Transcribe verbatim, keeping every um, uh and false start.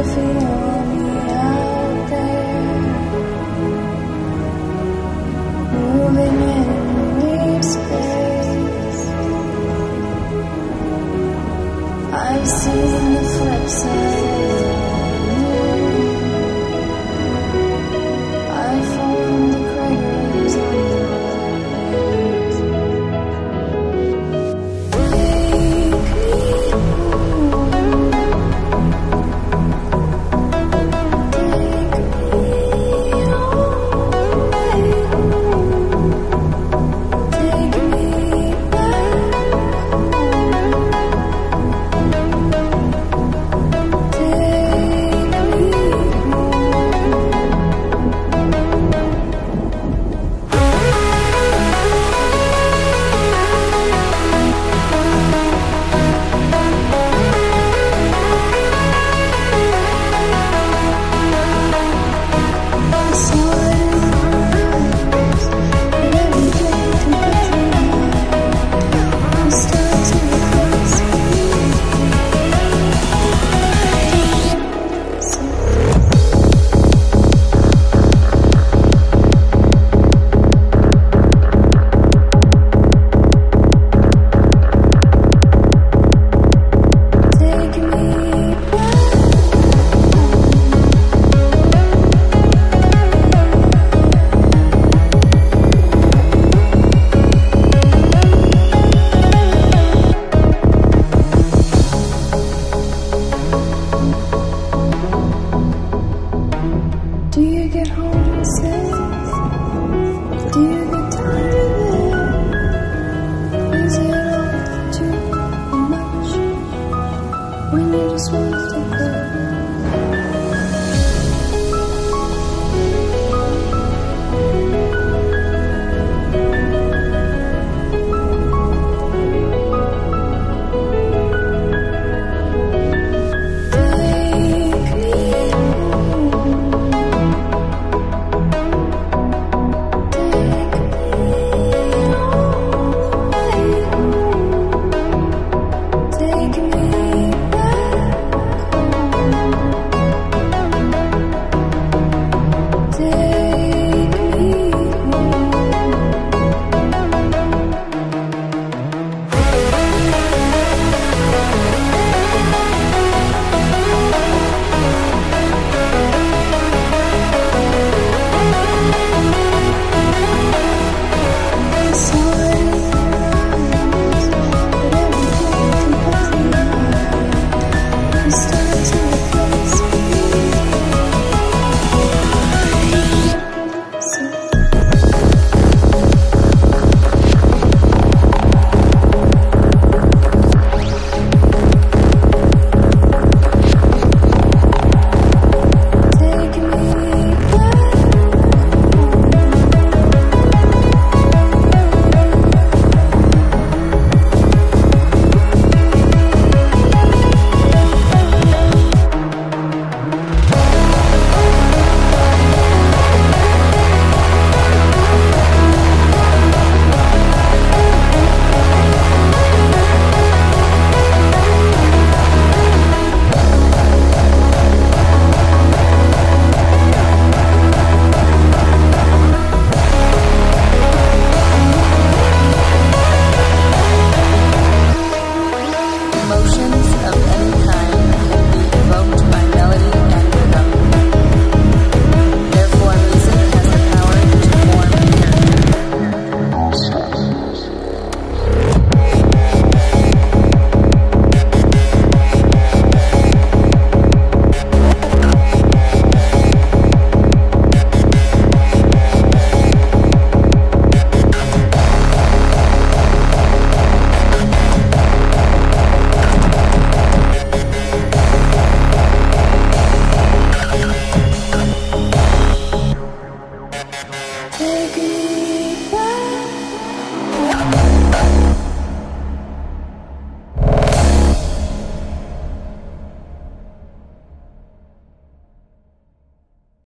if you want me out there, moving in deep space. I've seen the flip side. I found the craters on the ground. Wake me up, take me away, take me back home, take. Do you get homesick? Do you get tired of it? Is it all too much when you just want to play?